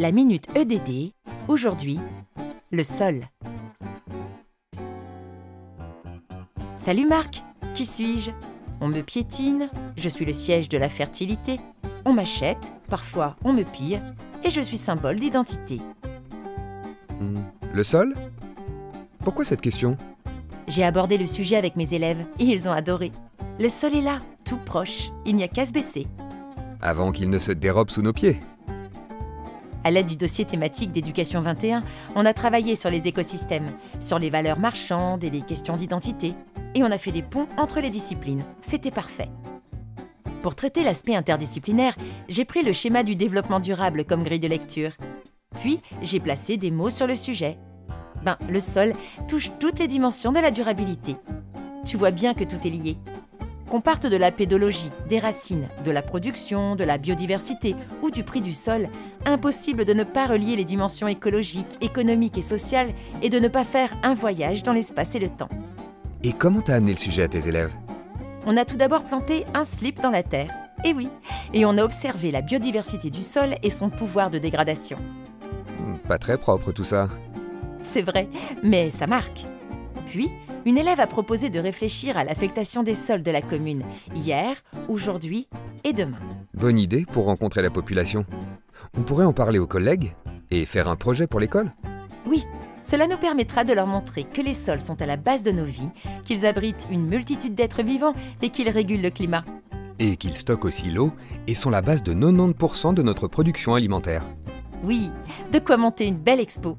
La Minute EDD, aujourd'hui, le sol. Salut Marc, qui suis-je? On me piétine, je suis le siège de la fertilité, on m'achète, parfois on me pille, et je suis symbole d'identité. Le sol? Pourquoi cette question? J'ai abordé le sujet avec mes élèves, et ils ont adoré. Le sol est là, tout proche, il n'y a qu'à se baisser. Avant qu'il ne se dérobe sous nos pieds. À l'aide du dossier thématique d'éducation 21, on a travaillé sur les écosystèmes, sur les valeurs marchandes et les questions d'identité. Et on a fait des ponts entre les disciplines. C'était parfait. Pour traiter l'aspect interdisciplinaire, j'ai pris le schéma du développement durable comme grille de lecture. Puis, j'ai placé des mots sur le sujet. Le sol touche toutes les dimensions de la durabilité. Tu vois bien que tout est lié. Qu'on parte de la pédologie, des racines, de la production, de la biodiversité ou du prix du sol, impossible de ne pas relier les dimensions écologiques, économiques et sociales et de ne pas faire un voyage dans l'espace et le temps. Et comment t'as amené le sujet à tes élèves? On a tout d'abord planté un slip dans la terre, et oui, et on a observé la biodiversité du sol et son pouvoir de dégradation. Pas très propre tout ça. C'est vrai, mais ça marque. Puis, une élève a proposé de réfléchir à l'affectation des sols de la commune, hier, aujourd'hui et demain. Bonne idée pour rencontrer la population. On pourrait en parler aux collègues et faire un projet pour l'école. Oui, cela nous permettra de leur montrer que les sols sont à la base de nos vies, qu'ils abritent une multitude d'êtres vivants et qu'ils régulent le climat. Et qu'ils stockent aussi l'eau et sont la base de 90% de notre production alimentaire. Oui, de quoi monter une belle expo.